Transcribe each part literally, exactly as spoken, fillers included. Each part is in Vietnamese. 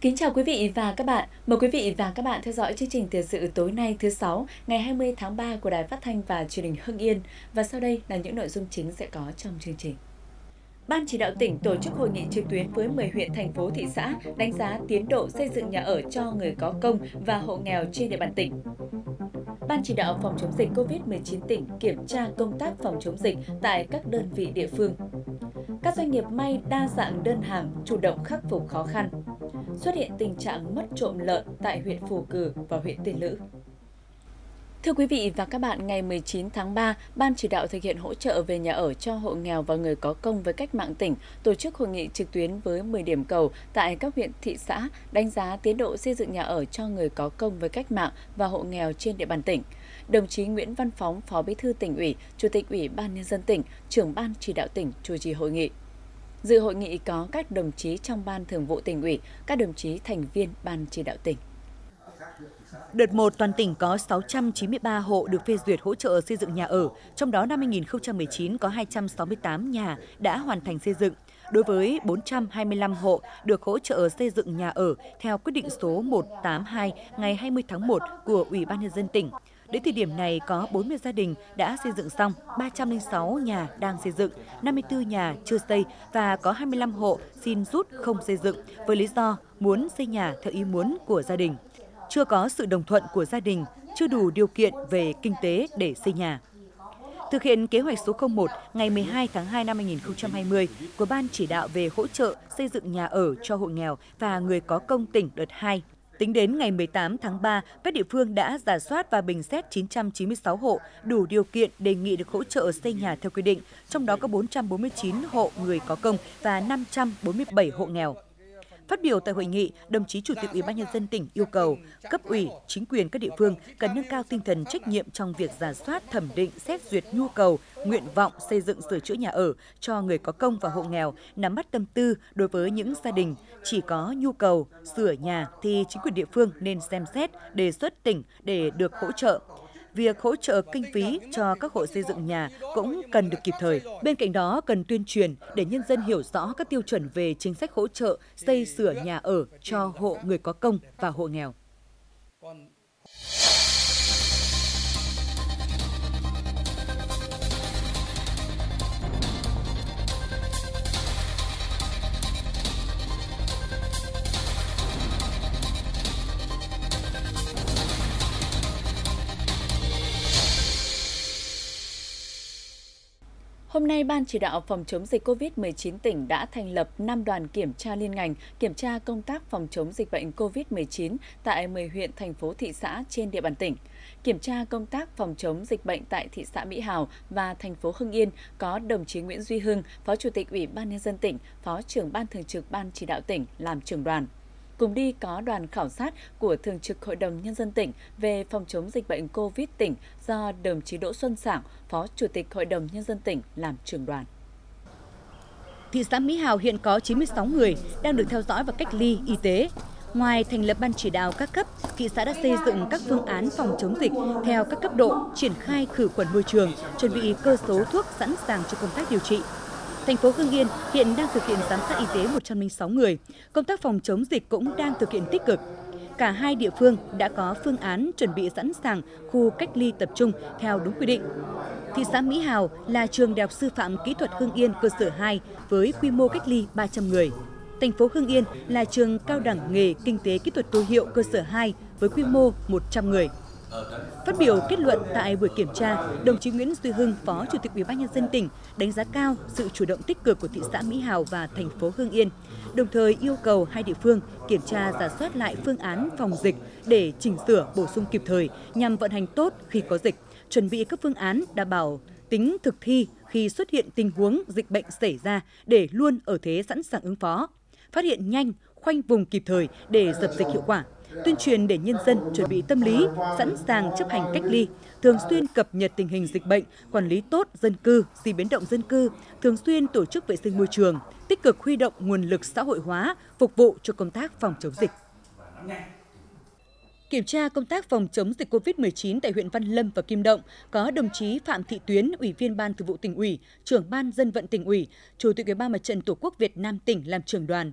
Kính chào quý vị và các bạn. Mời quý vị và các bạn theo dõi chương trình thời sự tối nay thứ Sáu, ngày hai mươi tháng ba của Đài Phát thanh và Truyền hình Hưng Yên. Và sau đây là những nội dung chính sẽ có trong chương trình. Ban chỉ đạo tỉnh tổ chức hội nghị trực tuyến với mười huyện, thành phố, thị xã đánh giá tiến độ xây dựng nhà ở cho người có công và hộ nghèo trên địa bàn tỉnh. Ban chỉ đạo phòng chống dịch Covid mười chín tỉnh kiểm tra công tác phòng chống dịch tại các đơn vị địa phương. Các doanh nghiệp may đa dạng đơn hàng, chủ động khắc phục khó khăn. Xuất hiện tình trạng mất trộm lợn tại huyện Phù Cử và huyện Tiên Lữ. Thưa quý vị và các bạn, ngày mười chín tháng ba, Ban chỉ đạo thực hiện hỗ trợ về nhà ở cho hộ nghèo và người có công với cách mạng tỉnh tổ chức hội nghị trực tuyến với mười điểm cầu tại các huyện, thị xã đánh giá tiến độ xây dựng nhà ở cho người có công với cách mạng và hộ nghèo trên địa bàn tỉnh. Đồng chí Nguyễn Văn Phóng, Phó Bí thư Tỉnh ủy, Chủ tịch Ủy ban Nhân dân tỉnh, Trưởng Ban chỉ đạo tỉnh chủ trì hội nghị. Dự hội nghị có các đồng chí trong Ban Thường vụ Tỉnh ủy, các đồng chí thành viên Ban chỉ đạo tỉnh. Đợt một, toàn tỉnh có sáu trăm chín mươi ba hộ được phê duyệt hỗ trợ xây dựng nhà ở, trong đó năm hai nghìn không trăm mười chín có hai trăm sáu mươi tám nhà đã hoàn thành xây dựng. Đối với bốn trăm hai mươi lăm hộ được hỗ trợ xây dựng nhà ở theo quyết định số một trăm tám mươi hai ngày hai mươi tháng một của Ủy ban Nhân dân tỉnh. Đến thời điểm này có bốn mươi gia đình đã xây dựng xong, ba trăm lẻ sáu nhà đang xây dựng, năm mươi tư nhà chưa xây và có hai mươi lăm hộ xin rút không xây dựng với lý do muốn xây nhà theo ý muốn của gia đình. Chưa có sự đồng thuận của gia đình, chưa đủ điều kiện về kinh tế để xây nhà. Thực hiện kế hoạch số không một ngày mười hai tháng hai năm hai nghìn không trăm hai mươi của Ban chỉ đạo về hỗ trợ xây dựng nhà ở cho hộ nghèo và người có công tỉnh đợt hai. Tính đến ngày mười tám tháng ba, các địa phương đã rà soát và bình xét chín trăm chín mươi sáu hộ đủ điều kiện đề nghị được hỗ trợ xây nhà theo quy định, trong đó có bốn trăm bốn mươi chín hộ người có công và năm trăm bốn mươi bảy hộ nghèo. Phát biểu tại hội nghị, đồng chí Chủ tịch Ủy ban Nhân dân tỉnh yêu cầu cấp ủy, chính quyền các địa phương cần nâng cao tinh thần trách nhiệm trong việc rà soát, thẩm định, xét duyệt nhu cầu, nguyện vọng xây dựng sửa chữa nhà ở cho người có công và hộ nghèo, nắm bắt tâm tư đối với những gia đình chỉ có nhu cầu sửa nhà thì chính quyền địa phương nên xem xét, đề xuất tỉnh để được hỗ trợ. Việc hỗ trợ kinh phí cho các hộ xây dựng nhà cũng cần được kịp thời. Bên cạnh đó, cần tuyên truyền để nhân dân hiểu rõ các tiêu chuẩn về chính sách hỗ trợ xây sửa nhà ở cho hộ người có công và hộ nghèo. Hôm nay, Ban chỉ đạo phòng chống dịch Covid mười chín tỉnh đã thành lập năm đoàn kiểm tra liên ngành, kiểm tra công tác phòng chống dịch bệnh Covid mười chín tại mười huyện, thành phố, thị xã trên địa bàn tỉnh. Kiểm tra công tác phòng chống dịch bệnh tại thị xã Mỹ Hào và thành phố Hưng Yên có đồng chí Nguyễn Duy Hưng, Phó Chủ tịch Ủy ban Nhân dân tỉnh, Phó trưởng Ban Thường trực Ban chỉ đạo tỉnh làm trưởng đoàn. Cùng đi có đoàn khảo sát của Thường trực Hội đồng Nhân dân tỉnh về phòng chống dịch bệnh Covid tỉnh do đồng chí Đỗ Xuân Sảng, Phó Chủ tịch Hội đồng Nhân dân tỉnh làm trưởng đoàn. Thị xã Mỹ Hào hiện có chín mươi sáu người đang được theo dõi và cách ly y tế. Ngoài thành lập ban chỉ đạo các cấp, thị xã đã xây dựng các phương án phòng chống dịch theo các cấp độ, triển khai khử khuẩn môi trường, chuẩn bị cơ số thuốc sẵn sàng cho công tác điều trị. Thành phố Hưng Yên hiện đang thực hiện giám sát y tế một trăm lẻ sáu người. Công tác phòng chống dịch cũng đang thực hiện tích cực. Cả hai địa phương đã có phương án chuẩn bị sẵn sàng khu cách ly tập trung theo đúng quy định. Thị xã Mỹ Hào là trường Đại học Sư phạm Kỹ thuật Hưng Yên cơ sở hai với quy mô cách ly ba trăm người. Thành phố Hưng Yên là trường Cao đẳng nghề Kinh tế Kỹ thuật Tô hiệu cơ sở hai với quy mô một trăm người. Phát biểu kết luận tại buổi kiểm tra, đồng chí Nguyễn Duy Hưng, Phó Chủ tịch Ủy ban Nhân dân tỉnh đánh giá cao sự chủ động tích cực của thị xã Mỹ Hào và thành phố Hưng Yên, đồng thời yêu cầu hai địa phương kiểm tra rà soát lại phương án phòng dịch để chỉnh sửa bổ sung kịp thời nhằm vận hành tốt khi có dịch, chuẩn bị các phương án đảm bảo tính thực thi khi xuất hiện tình huống dịch bệnh xảy ra để luôn ở thế sẵn sàng ứng phó, phát hiện nhanh, khoanh vùng kịp thời để dập dịch hiệu quả. Tuyên truyền để nhân dân chuẩn bị tâm lý, sẵn sàng chấp hành cách ly, thường xuyên cập nhật tình hình dịch bệnh, quản lý tốt dân cư, di biến động dân cư, thường xuyên tổ chức vệ sinh môi trường, tích cực huy động nguồn lực xã hội hóa, phục vụ cho công tác phòng chống dịch. Kiểm tra công tác phòng chống dịch Covid mười chín tại huyện Văn Lâm và Kim Động có đồng chí Phạm Thị Tuyến, Ủy viên Ban Thường vụ Tỉnh ủy, Trưởng Ban Dân vận Tỉnh ủy, Chủ tịch Ủy ban Mặt trận Tổ quốc Việt Nam tỉnh làm trưởng đoàn.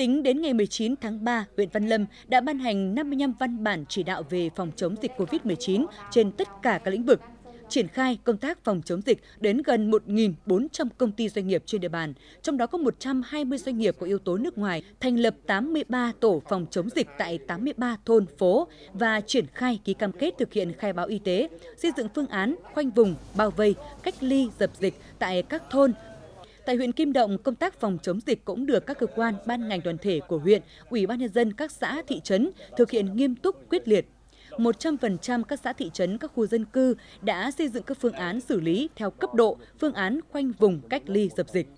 Tính đến ngày mười chín tháng ba, huyện Văn Lâm đã ban hành năm mươi lăm văn bản chỉ đạo về phòng chống dịch covid mười chín trên tất cả các lĩnh vực, triển khai công tác phòng chống dịch đến gần một nghìn bốn trăm công ty doanh nghiệp trên địa bàn, trong đó có một trăm hai mươi doanh nghiệp có yếu tố nước ngoài, thành lập tám mươi ba tổ phòng chống dịch tại tám mươi ba thôn, phố và triển khai ký cam kết thực hiện khai báo y tế, xây dựng phương án khoanh vùng, bao vây, cách ly, dập dịch tại các thôn. Tại huyện Kim Động, công tác phòng chống dịch cũng được các cơ quan, ban ngành đoàn thể của huyện, Ủy ban nhân dân các xã, thị trấn thực hiện nghiêm túc, quyết liệt. một trăm phần trăm các xã, thị trấn, các khu dân cư đã xây dựng các phương án xử lý theo cấp độ, phương án khoanh vùng, cách ly, dập dịch.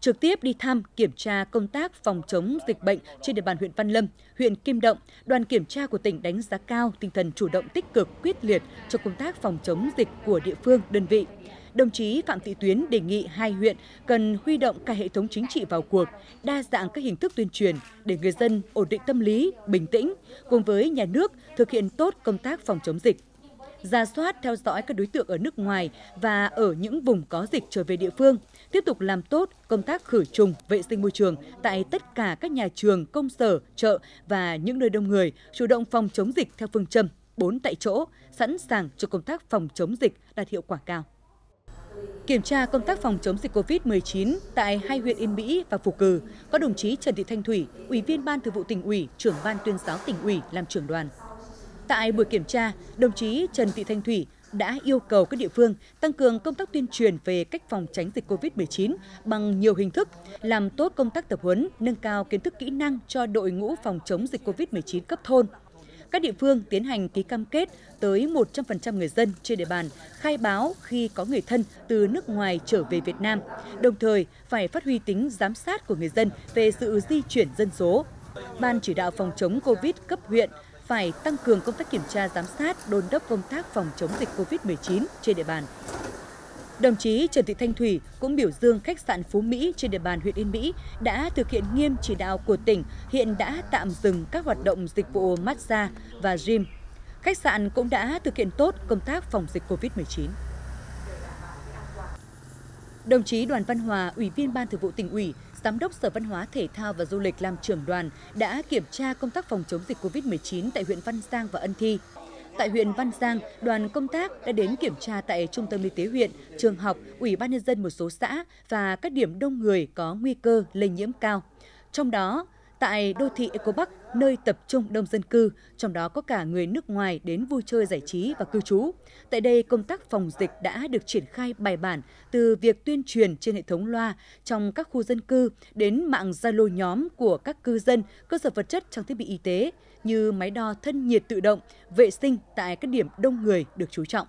Trực tiếp đi thăm, kiểm tra công tác phòng chống dịch bệnh trên địa bàn huyện Văn Lâm, huyện Kim Động, đoàn kiểm tra của tỉnh đánh giá cao tinh thần chủ động, tích cực, quyết liệt trong công tác phòng chống dịch của địa phương, đơn vị. Đồng chí Phạm Thị Tuyến đề nghị hai huyện cần huy động cả hệ thống chính trị vào cuộc, đa dạng các hình thức tuyên truyền để người dân ổn định tâm lý, bình tĩnh, cùng với nhà nước thực hiện tốt công tác phòng chống dịch. Rà soát, theo dõi các đối tượng ở nước ngoài và ở những vùng có dịch trở về địa phương, tiếp tục làm tốt công tác khử trùng, vệ sinh môi trường tại tất cả các nhà trường, công sở, chợ và những nơi đông người, chủ động phòng chống dịch theo phương châm bốn tại chỗ, sẵn sàng cho công tác phòng chống dịch đạt hiệu quả cao. Kiểm tra công tác phòng chống dịch covid mười chín tại hai huyện Yên Mỹ và Phú Cừ, có đồng chí Trần Thị Thanh Thủy, Ủy viên Ban Thường vụ Tỉnh ủy, Trưởng ban Tuyên giáo Tỉnh ủy làm trưởng đoàn. Tại buổi kiểm tra, đồng chí Trần Thị Thanh Thủy đã yêu cầu các địa phương tăng cường công tác tuyên truyền về cách phòng tránh dịch covid mười chín bằng nhiều hình thức, làm tốt công tác tập huấn, nâng cao kiến thức kỹ năng cho đội ngũ phòng chống dịch covid mười chín cấp thôn. Các địa phương tiến hành ký cam kết tới một trăm phần trăm người dân trên địa bàn khai báo khi có người thân từ nước ngoài trở về Việt Nam, đồng thời phải phát huy tính giám sát của người dân về sự di chuyển dân số. Ban chỉ đạo phòng chống Covid cấp huyện phải tăng cường công tác kiểm tra giám sát, đôn đốc công tác phòng chống dịch covid mười chín trên địa bàn. Đồng chí Trần Thị Thanh Thủy cũng biểu dương khách sạn Phú Mỹ trên địa bàn huyện Yên Mỹ đã thực hiện nghiêm chỉ đạo của tỉnh, hiện đã tạm dừng các hoạt động dịch vụ massage và gym. Khách sạn cũng đã thực hiện tốt công tác phòng dịch covid mười chín. Đồng chí Đoàn Văn Hòa, Ủy viên Ban Thường vụ Tỉnh ủy, Giám đốc Sở Văn hóa, Thể thao và Du lịch làm trưởng đoàn đã kiểm tra công tác phòng chống dịch covid mười chín tại huyện Văn Giang và Ân Thi. Tại huyện Văn Giang, đoàn công tác đã đến kiểm tra tại trung tâm y tế huyện, trường học, ủy ban nhân dân một số xã và các điểm đông người có nguy cơ lây nhiễm cao. Trong đó, tại đô thị EcoPark, nơi tập trung đông dân cư, trong đó có cả người nước ngoài đến vui chơi giải trí và cư trú. Tại đây, công tác phòng dịch đã được triển khai bài bản từ việc tuyên truyền trên hệ thống loa trong các khu dân cư đến mạng Zalo nhóm của các cư dân, cơ sở vật chất, trang thiết bị y tế như máy đo thân nhiệt tự động, vệ sinh tại các điểm đông người được chú trọng.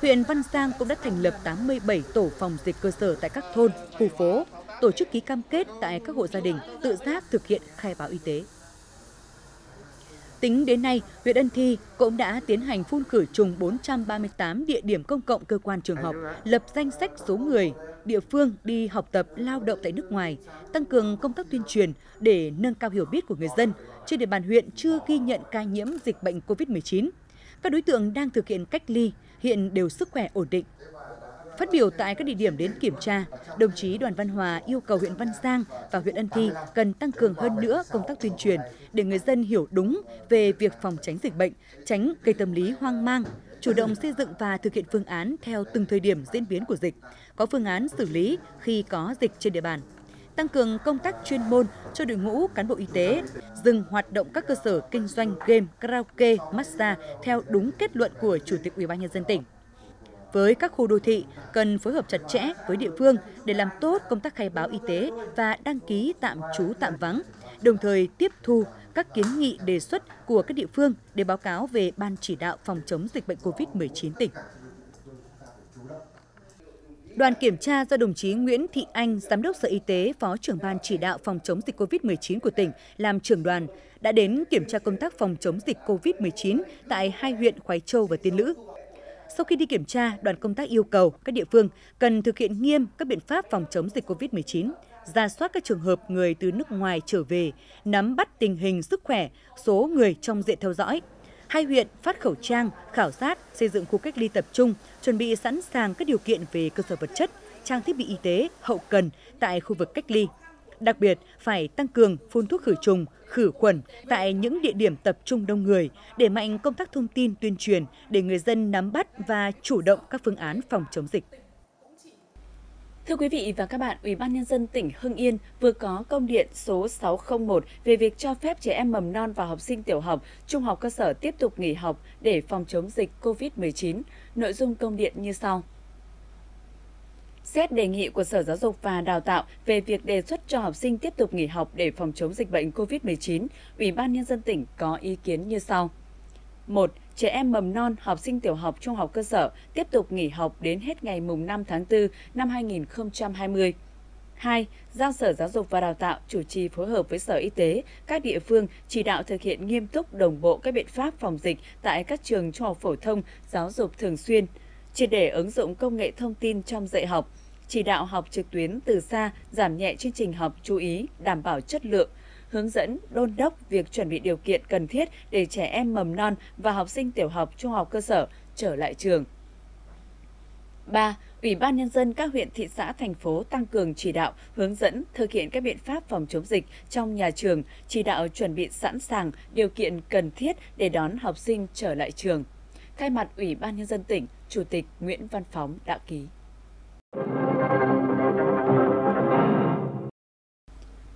Huyện Văn Giang cũng đã thành lập tám mươi bảy tổ phòng dịch cơ sở tại các thôn, khu phố, tổ chức ký cam kết tại các hộ gia đình tự giác thực hiện khai báo y tế. Tính đến nay, huyện Ân Thi cũng đã tiến hành phun khử trùng bốn trăm ba mươi tám địa điểm công cộng, cơ quan, trường học, lập danh sách số người, địa phương đi học tập, lao động tại nước ngoài, tăng cường công tác tuyên truyền để nâng cao hiểu biết của người dân. Trên địa bàn huyện chưa ghi nhận ca nhiễm dịch bệnh covid mười chín. Các đối tượng đang thực hiện cách ly hiện đều sức khỏe ổn định. Phát biểu tại các địa điểm đến kiểm tra, đồng chí Đoàn Văn Hòa yêu cầu huyện Văn Giang và huyện Ân Thi cần tăng cường hơn nữa công tác tuyên truyền để người dân hiểu đúng về việc phòng tránh dịch bệnh, tránh gây tâm lý hoang mang, chủ động xây dựng và thực hiện phương án theo từng thời điểm diễn biến của dịch, có phương án xử lý khi có dịch trên địa bàn. Tăng cường công tác chuyên môn cho đội ngũ cán bộ y tế, dừng hoạt động các cơ sở kinh doanh game, karaoke, massage theo đúng kết luận của Chủ tịch ủy ban nhân dân tỉnh. Với các khu đô thị, cần phối hợp chặt chẽ với địa phương để làm tốt công tác khai báo y tế và đăng ký tạm trú tạm vắng, đồng thời tiếp thu các kiến nghị đề xuất của các địa phương để báo cáo về Ban chỉ đạo phòng chống dịch bệnh covid mười chín tỉnh. Đoàn kiểm tra do đồng chí Nguyễn Thị Anh, Giám đốc Sở Y tế, Phó trưởng Ban chỉ đạo phòng chống dịch covid mười chín của tỉnh làm trưởng đoàn, đã đến kiểm tra công tác phòng chống dịch covid mười chín tại hai huyện Khoái Châu và Tiên Lữ. Sau khi đi kiểm tra, đoàn công tác yêu cầu các địa phương cần thực hiện nghiêm các biện pháp phòng chống dịch covid mười chín, rà soát các trường hợp người từ nước ngoài trở về, nắm bắt tình hình sức khỏe, số người trong diện theo dõi. Hai huyện phát khẩu trang, khảo sát, xây dựng khu cách ly tập trung, chuẩn bị sẵn sàng các điều kiện về cơ sở vật chất, trang thiết bị y tế, hậu cần tại khu vực cách ly. Đặc biệt, phải tăng cường phun thuốc khử trùng, khử khuẩn tại những địa điểm tập trung đông người, đẩy mạnh công tác thông tin tuyên truyền để người dân nắm bắt và chủ động các phương án phòng chống dịch. Thưa quý vị và các bạn, Ủy ban Nhân dân tỉnh Hưng Yên vừa có công điện số sáu không một về việc cho phép trẻ em mầm non và học sinh tiểu học, trung học cơ sở tiếp tục nghỉ học để phòng chống dịch cô vít mười chín. Nội dung công điện như sau. Xét đề nghị của Sở Giáo dục và Đào tạo về việc đề xuất cho học sinh tiếp tục nghỉ học để phòng chống dịch bệnh cô vít mười chín, Ủy ban Nhân dân tỉnh có ý kiến như sau. một. Trẻ em mầm non, học sinh tiểu học, trung học cơ sở tiếp tục nghỉ học đến hết ngày mùng năm tháng tư năm hai nghìn không trăm hai mươi. hai. Giao Sở Giáo dục và Đào tạo chủ trì phối hợp với Sở Y tế, các địa phương chỉ đạo thực hiện nghiêm túc đồng bộ các biện pháp phòng dịch tại các trường trung học phổ thông, giáo dục thường xuyên, triệt để ứng dụng công nghệ thông tin trong dạy học, chỉ đạo học trực tuyến từ xa, giảm nhẹ chương trình học, chú ý đảm bảo chất lượng, hướng dẫn, đôn đốc việc chuẩn bị điều kiện cần thiết để trẻ em mầm non và học sinh tiểu học, trung học cơ sở trở lại trường. ba. Ủy ban Nhân dân các huyện, thị xã, thành phố tăng cường chỉ đạo, hướng dẫn, thực hiện các biện pháp phòng chống dịch trong nhà trường, chỉ đạo chuẩn bị sẵn sàng điều kiện cần thiết để đón học sinh trở lại trường. Thay mặt Ủy ban Nhân dân tỉnh, Chủ tịch Nguyễn Văn Phóng đã ký.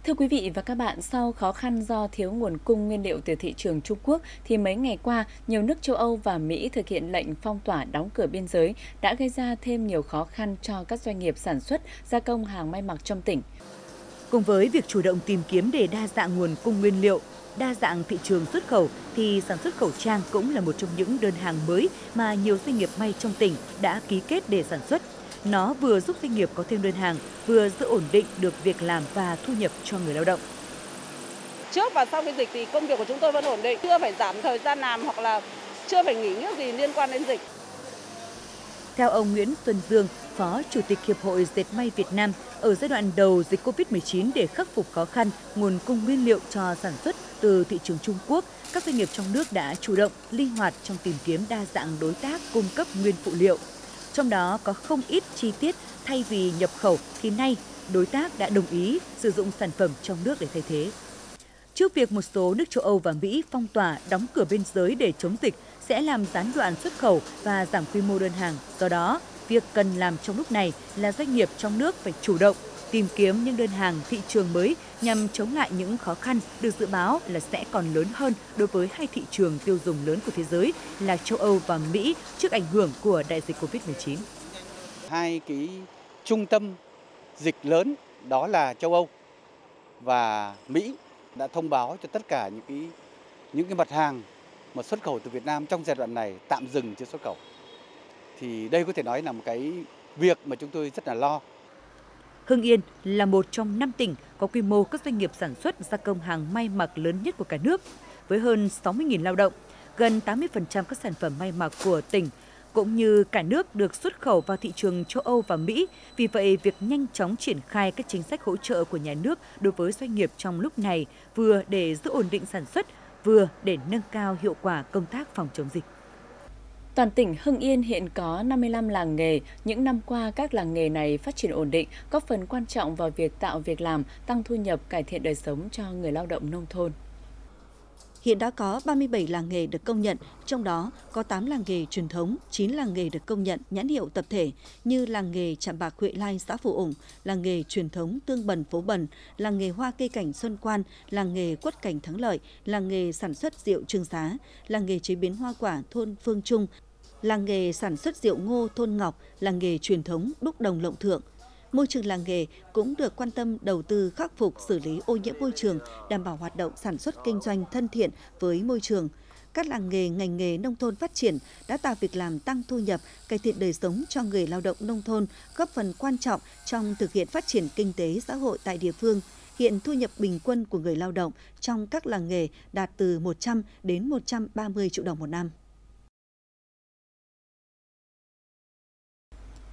Thưa quý vị và các bạn, sau khó khăn do thiếu nguồn cung nguyên liệu từ thị trường Trung Quốc, thì mấy ngày qua, nhiều nước châu Âu và Mỹ thực hiện lệnh phong tỏa đóng cửa biên giới đã gây ra thêm nhiều khó khăn cho các doanh nghiệp sản xuất, gia công hàng may mặc trong tỉnh. Cùng với việc chủ động tìm kiếm để đa dạng nguồn cung nguyên liệu, đa dạng thị trường xuất khẩu, thì sản xuất khẩu trang cũng là một trong những đơn hàng mới mà nhiều doanh nghiệp may trong tỉnh đã ký kết để sản xuất. Nó vừa giúp doanh nghiệp có thêm đơn hàng, vừa giữ ổn định được việc làm và thu nhập cho người lao động. Trước và sau cái dịch thì công việc của chúng tôi vẫn ổn định, chưa phải giảm thời gian làm hoặc là chưa phải nghỉ ngơi gì liên quan đến dịch. Theo ông Nguyễn Xuân Dương, Phó Chủ tịch Hiệp hội Dệt May Việt Nam, ở giai đoạn đầu dịch cô vít mười chín để khắc phục khó khăn nguồn cung nguyên liệu cho sản xuất từ thị trường Trung Quốc, các doanh nghiệp trong nước đã chủ động, linh hoạt trong tìm kiếm đa dạng đối tác cung cấp nguyên phụ liệu. Trong đó có không ít chi tiết thay vì nhập khẩu thì nay đối tác đã đồng ý sử dụng sản phẩm trong nước để thay thế. Trước việc một số nước châu Âu và Mỹ phong tỏa đóng cửa biên giới để chống dịch sẽ làm gián đoạn xuất khẩu và giảm quy mô đơn hàng. Do đó, việc cần làm trong lúc này là doanh nghiệp trong nước phải chủ động tìm kiếm những đơn hàng thị trường mới nhằm chống lại những khó khăn được dự báo là sẽ còn lớn hơn đối với hai thị trường tiêu dùng lớn của thế giới là châu Âu và Mỹ trước ảnh hưởng của đại dịch cô vít mười chín. Hai cái trung tâm dịch lớn đó là châu Âu và Mỹ đã thông báo cho tất cả những cái những cái mặt hàng mà xuất khẩu từ Việt Nam trong giai đoạn này tạm dừng chưa xuất khẩu. Thì đây có thể nói là một cái việc mà chúng tôi rất là lo. Hưng Yên là một trong năm tỉnh có quy mô các doanh nghiệp sản xuất gia công hàng may mặc lớn nhất của cả nước, với hơn sáu mươi nghìn lao động, gần tám mươi phần trăm các sản phẩm may mặc của tỉnh cũng như cả nước được xuất khẩu vào thị trường châu Âu và Mỹ. Vì vậy, việc nhanh chóng triển khai các chính sách hỗ trợ của nhà nước đối với doanh nghiệp trong lúc này vừa để giữ ổn định sản xuất, vừa để nâng cao hiệu quả công tác phòng chống dịch. Toàn tỉnh Hưng Yên hiện có năm mươi lăm làng nghề. Những năm qua, các làng nghề này phát triển ổn định, góp phần quan trọng vào việc tạo việc làm, tăng thu nhập, cải thiện đời sống cho người lao động nông thôn. Hiện đã có ba mươi bảy làng nghề được công nhận, trong đó có tám làng nghề truyền thống, chín làng nghề được công nhận nhãn hiệu tập thể như làng nghề Trạm Bạc Huệ Lai xã Phù Ủng, làng nghề truyền thống Tương Bần phố Bần, làng nghề Hoa cây cảnh Xuân Quan, làng nghề Quất cảnh Thắng Lợi, làng nghề sản xuất rượu Trương Xá, làng nghề chế biến hoa quả thôn Phương Trung, làng nghề sản xuất rượu ngô thôn Ngọc, làng nghề truyền thống Đúc Đồng Lộng Thượng. Môi trường làng nghề cũng được quan tâm đầu tư khắc phục xử lý ô nhiễm môi trường, đảm bảo hoạt động sản xuất kinh doanh thân thiện với môi trường. Các làng nghề, ngành nghề nông thôn phát triển đã tạo việc làm, tăng thu nhập, cải thiện đời sống cho người lao động nông thôn, góp phần quan trọng trong thực hiện phát triển kinh tế xã hội tại địa phương. Hiện thu nhập bình quân của người lao động trong các làng nghề đạt từ một trăm đến một trăm ba mươi triệu đồng một năm.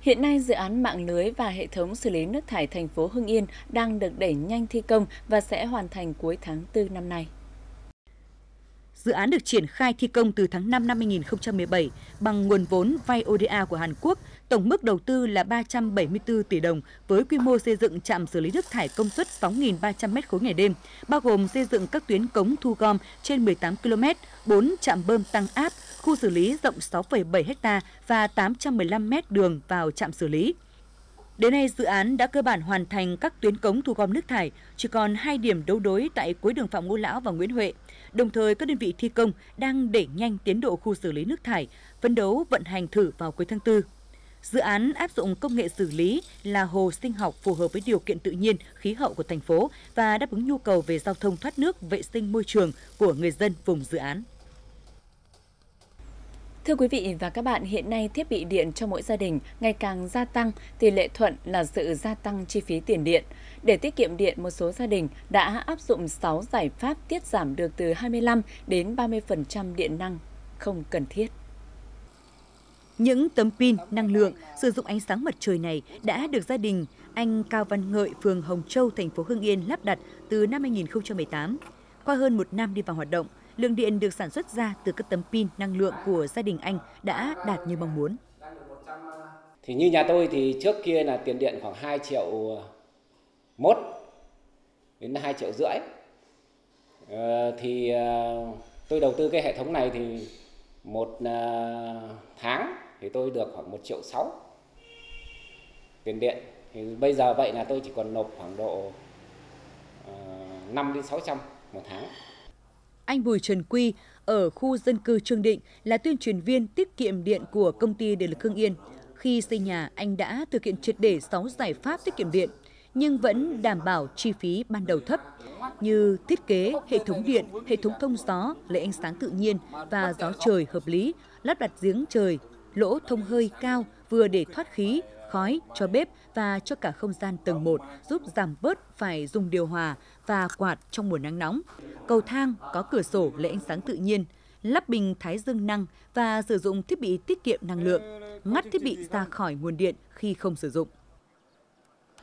Hiện nay, dự án mạng lưới và hệ thống xử lý nước thải thành phố Hưng Yên đang được đẩy nhanh thi công và sẽ hoàn thành cuối tháng tư năm nay. Dự án được triển khai thi công từ tháng năm năm hai nghìn không trăm mười bảy bằng nguồn vốn vay O D A của Hàn Quốc, tổng mức đầu tư là ba trăm bảy mươi tư tỷ đồng với quy mô xây dựng trạm xử lý nước thải công suất sáu nghìn ba trăm mét khối ngày đêm, bao gồm xây dựng các tuyến cống thu gom trên mười tám ki lô mét, bốn trạm bơm tăng áp, khu xử lý rộng sáu phẩy bảy héc ta và tám trăm mười lăm mét đường vào trạm xử lý. Đến nay, dự án đã cơ bản hoàn thành các tuyến cống thu gom nước thải, chỉ còn hai điểm đấu đối tại cuối đường Phạm Ngũ Lão và Nguyễn Huệ. Đồng thời, các đơn vị thi công đang đẩy nhanh tiến độ khu xử lý nước thải, phấn đấu vận hành thử vào cuối tháng tư. Dự án áp dụng công nghệ xử lý là hồ sinh học phù hợp với điều kiện tự nhiên, khí hậu của thành phố và đáp ứng nhu cầu về giao thông thoát nước, vệ sinh môi trường của người dân vùng dự án. Thưa quý vị và các bạn, hiện nay thiết bị điện cho mỗi gia đình ngày càng gia tăng, tỷ lệ thuận là sự gia tăng chi phí tiền điện. Để tiết kiệm điện, một số gia đình đã áp dụng sáu giải pháp tiết giảm được từ hai mươi lăm đến ba mươi phần trăm điện năng không cần thiết. Những tấm pin năng lượng sử dụng ánh sáng mặt trời này đã được gia đình anh Cao Văn Ngợi, phường Hồng Châu, thành phố Hưng Yên lắp đặt từ năm hai nghìn không trăm mười tám. Qua hơn một năm đi vào hoạt động, lượng điện được sản xuất ra từ các tấm pin năng lượng của gia đình anh đã đạt như mong muốn. Thì như nhà tôi thì trước kia là tiền điện khoảng hai triệu mốt đến hai triệu rưỡi. Ờ, thì tôi đầu tư cái hệ thống này thì một tháng thì tôi được khoảng một triệu sáu tiền điện. Thì bây giờ vậy là tôi chỉ còn nộp khoảng độ năm đến sáu trăm một tháng. Anh Bùi Trần Quy ở khu dân cư Trương Định là tuyên truyền viên tiết kiệm điện của công ty Điện lực Hưng Yên. Khi xây nhà, anh đã thực hiện triệt để sáu giải pháp tiết kiệm điện, nhưng vẫn đảm bảo chi phí ban đầu thấp, như thiết kế hệ thống điện, hệ thống thông gió, lấy ánh sáng tự nhiên và gió trời hợp lý, lắp đặt giếng trời, lỗ thông hơi cao vừa để thoát khí, khói cho bếp và cho cả không gian tầng một, giúp giảm bớt phải dùng điều hòa và quạt trong mùa nắng nóng. Cầu thang có cửa sổ lấy ánh sáng tự nhiên, lắp bình thái dương năng và sử dụng thiết bị tiết kiệm năng lượng, ngắt thiết bị ra khỏi nguồn điện khi không sử dụng.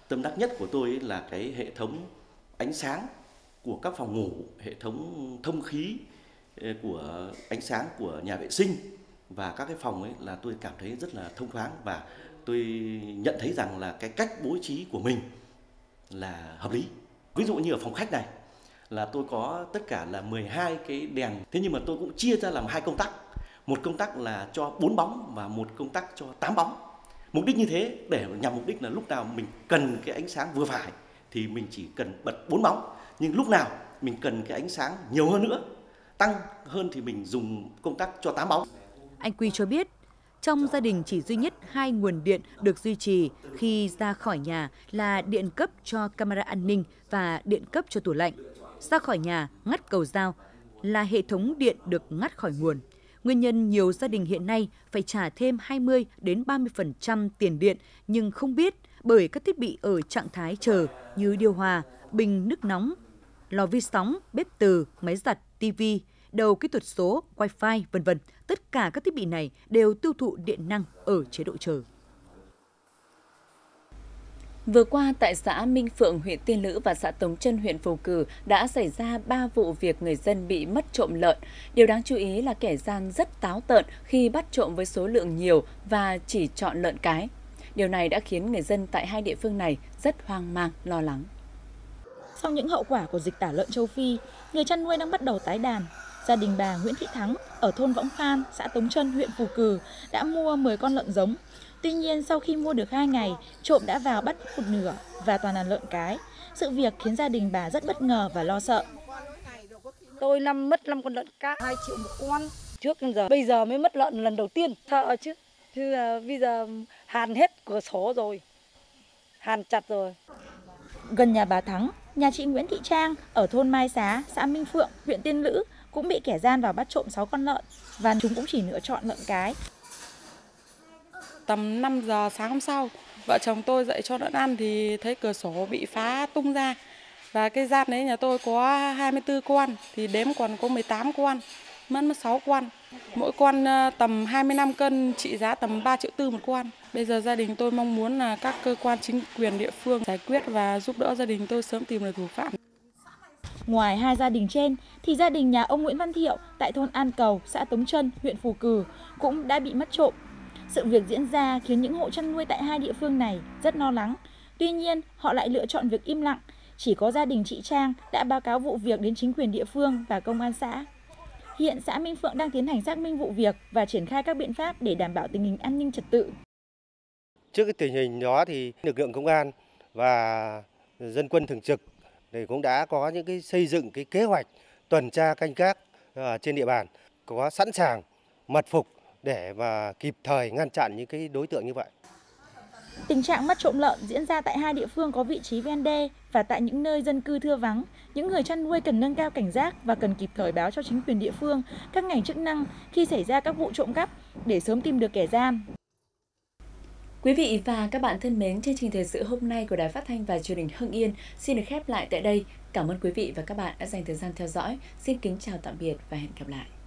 Tâm đắc nhất của tôi là cái hệ thống ánh sáng của các phòng ngủ, hệ thống thông khí của ánh sáng của nhà vệ sinh và các cái phòng ấy là tôi cảm thấy rất là thông thoáng, và tôi nhận thấy rằng là cái cách bố trí của mình là hợp lý. Ví dụ như ở phòng khách này là tôi có tất cả là mười hai cái đèn, thế nhưng mà tôi cũng chia ra làm hai công tắc. Một công tắc là cho bốn bóng và một công tắc cho tám bóng. Mục đích như thế để nhằm mục đích là lúc nào mình cần cái ánh sáng vừa phải thì mình chỉ cần bật bốn bóng, nhưng lúc nào mình cần cái ánh sáng nhiều hơn nữa, tăng hơn thì mình dùng công tắc cho tám bóng. Anh Quy cho biết, trong gia đình chỉ duy nhất hai nguồn điện được duy trì khi ra khỏi nhà là điện cấp cho camera an ninh và điện cấp cho tủ lạnh. Ra khỏi nhà, ngắt cầu dao là hệ thống điện được ngắt khỏi nguồn. Nguyên nhân nhiều gia đình hiện nay phải trả thêm hai mươi đến ba mươi phần trăm tiền điện nhưng không biết bởi các thiết bị ở trạng thái chờ như điều hòa, bình nước nóng, lò vi sóng, bếp từ, máy giặt, tivi, đầu kỹ thuật số, wifi, vân vân. Tất cả các thiết bị này đều tiêu thụ điện năng ở chế độ chờ. Vừa qua, tại xã Minh Phượng, huyện Tiên Lữ và xã Tống Trân, huyện Phù Cử đã xảy ra ba vụ việc người dân bị mất trộm lợn. Điều đáng chú ý là kẻ gian rất táo tợn khi bắt trộm với số lượng nhiều và chỉ chọn lợn cái. Điều này đã khiến người dân tại hai địa phương này rất hoang mang, lo lắng. Sau những hậu quả của dịch tả lợn châu Phi, người chăn nuôi đang bắt đầu tái đàn. Gia đình bà Nguyễn Thị Thắng ở thôn Võng Phan, xã Tống Trân, huyện Phù Cử đã mua mười con lợn giống. Tuy nhiên, sau khi mua được hai ngày, trộm đã vào bắt một nửa và toàn là lợn cái. Sự việc khiến gia đình bà rất bất ngờ và lo sợ. Tôi năm mất năm con lợn cá, hai triệu một con. Trước giờ, bây giờ mới mất lợn lần đầu tiên. Sợ chứ, chứ bây giờ hàn hết cửa sổ rồi, hàn chặt rồi. Gần nhà bà Thắng, nhà chị Nguyễn Thị Trang ở thôn Mai Xá, xã Minh Phượng, huyện Tiên Lữ cũng bị kẻ gian vào bắt trộm sáu con lợn và chúng cũng chỉ lựa chọn lợn cái. Tầm năm giờ sáng hôm sau, vợ chồng tôi dậy cho lợn ăn thì thấy cửa sổ bị phá tung ra. Và cái gian đấy nhà tôi có hai mươi tư con, thì đếm còn có mười tám con, mất mất sáu con. Mỗi con tầm hai mươi lăm cân, trị giá tầm ba triệu tư một con. Bây giờ gia đình tôi mong muốn là các cơ quan chính quyền địa phương giải quyết và giúp đỡ gia đình tôi sớm tìm được thủ phạm. Ngoài hai gia đình trên, thì gia đình nhà ông Nguyễn Văn Thiệu tại thôn An Cầu, xã Tống Trân, huyện Phù Cừ cũng đã bị mất trộm. Sự việc diễn ra khiến những hộ chăn nuôi tại hai địa phương này rất lo lắng. Tuy nhiên, họ lại lựa chọn việc im lặng. Chỉ có gia đình chị Trang đã báo cáo vụ việc đến chính quyền địa phương và công an xã. Hiện xã Minh Phượng đang tiến hành xác minh vụ việc và triển khai các biện pháp để đảm bảo tình hình an ninh trật tự. Trước cái tình hình đó thì lực lượng công an và dân quân thường trực thì cũng đã có những cái xây dựng cái kế hoạch tuần tra canh gác trên địa bàn, có sẵn sàng mật phục để mà kịp thời ngăn chặn những cái đối tượng như vậy. Tình trạng mất trộm lợn diễn ra tại hai địa phương có vị trí ven đê và tại những nơi dân cư thưa vắng. Những người chăn nuôi cần nâng cao cảnh giác và cần kịp thời báo cho chính quyền địa phương, các ngành chức năng khi xảy ra các vụ trộm cắp để sớm tìm được kẻ gian. Quý vị và các bạn thân mến, chương trình thời sự hôm nay của Đài Phát thanh và Truyền hình Hưng Yên xin được khép lại tại đây. Cảm ơn quý vị và các bạn đã dành thời gian theo dõi. Xin kính chào tạm biệt và hẹn gặp lại.